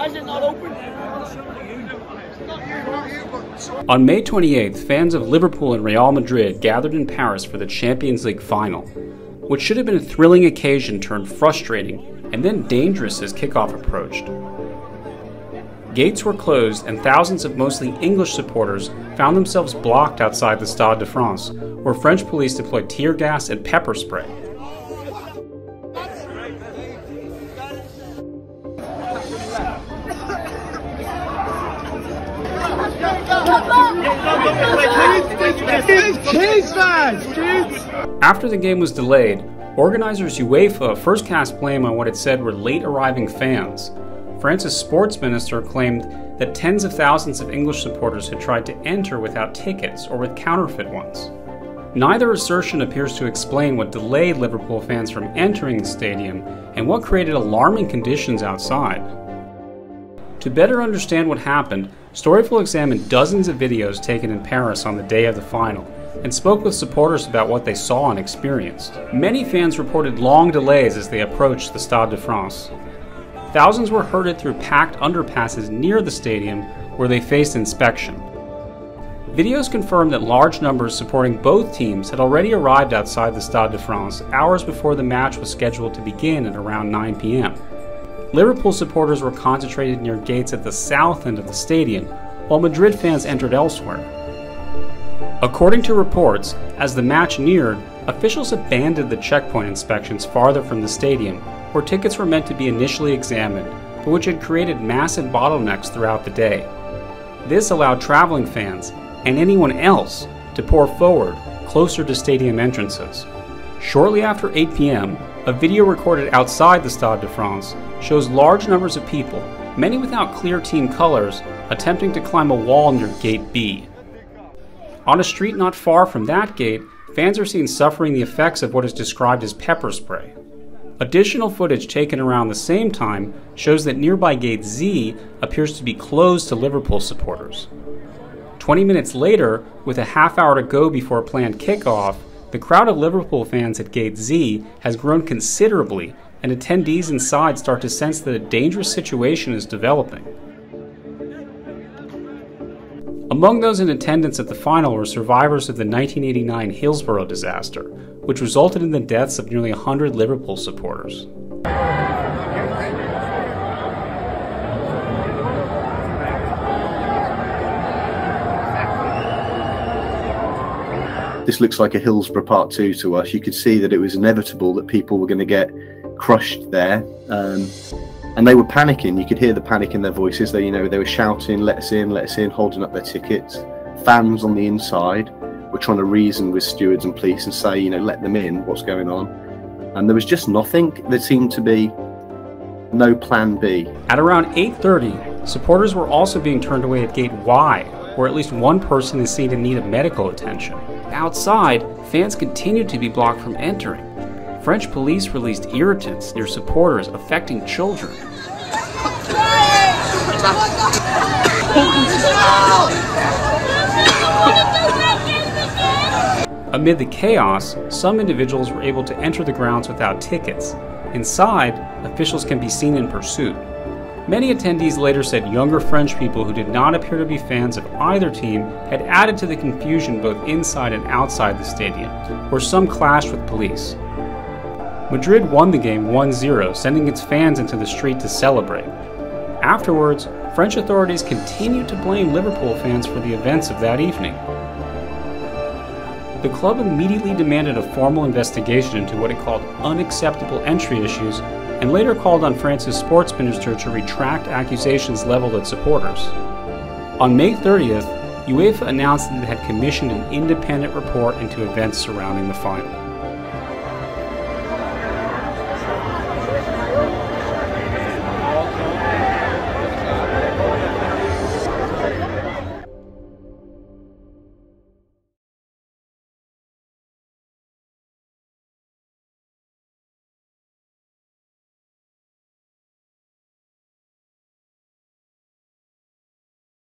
Why is it not open? On May 28th, fans of Liverpool and Real Madrid gathered in Paris for the Champions League final. What should have been a thrilling occasion turned frustrating and then dangerous as kickoff approached. Gates were closed and thousands of mostly English supporters found themselves blocked outside the Stade de France, where French police deployed tear gas and pepper spray. After the game was delayed, organizers UEFA first cast blame on what it said were late arriving fans. France's sports minister claimed that tens of thousands of English supporters had tried to enter without tickets or with counterfeit ones. Neither assertion appears to explain what delayed Liverpool fans from entering the stadium and what created alarming conditions outside. To better understand what happened, Storyful examined dozens of videos taken in Paris on the day of the final and spoke with supporters about what they saw and experienced. Many fans reported long delays as they approached the Stade de France. Thousands were herded through packed underpasses near the stadium where they faced inspection. Videos confirmed that large numbers supporting both teams had already arrived outside the Stade de France hours before the match was scheduled to begin at around 9 p.m. Liverpool supporters were concentrated near gates at the south end of the stadium, while Madrid fans entered elsewhere. According to reports, as the match neared, officials abandoned the checkpoint inspections farther from the stadium, where tickets were meant to be initially examined, but which had created massive bottlenecks throughout the day. This allowed traveling fans, and anyone else, to pour forward closer to stadium entrances. Shortly after 8 p.m., a video recorded outside the Stade de France shows large numbers of people, many without clear team colors, attempting to climb a wall near Gate B. On a street not far from that gate, fans are seen suffering the effects of what is described as pepper spray. Additional footage taken around the same time shows that nearby Gate Z appears to be closed to Liverpool supporters. 20 minutes later, with a half hour to go before a planned kickoff, the crowd of Liverpool fans at Gate Z has grown considerably, and attendees inside start to sense that a dangerous situation is developing. Among those in attendance at the final were survivors of the 1989 Hillsborough disaster, which resulted in the deaths of nearly 100 Liverpool supporters. This looks like a Hillsborough Part 2 to us. You could see that it was inevitable that people were going to get crushed there. And they were panicking. You could hear the panic in their voices. They were shouting, let us in," holding up their tickets. Fans on the inside were trying to reason with stewards and police and say, let them in, what's going on? And there was just nothing. There seemed to be no plan B. At around 8:30, supporters were also being turned away at Gate Y, where at least one person is seen in need of medical attention. Outside, fans continued to be blocked from entering. French police released irritants near supporters, affecting children. Amid the chaos, some individuals were able to enter the grounds without tickets. Inside, officials can be seen in pursuit. Many attendees later said younger French people who did not appear to be fans of either team had added to the confusion both inside and outside the stadium, where some clashed with police. Madrid won the game 1-0, sending its fans into the street to celebrate. Afterwards, French authorities continued to blame Liverpool fans for the events of that evening. The club immediately demanded a formal investigation into what it called unacceptable entry issues and later called on France's sports minister to retract accusations leveled at supporters. On May 30th, UEFA announced that it had commissioned an independent report into events surrounding the final.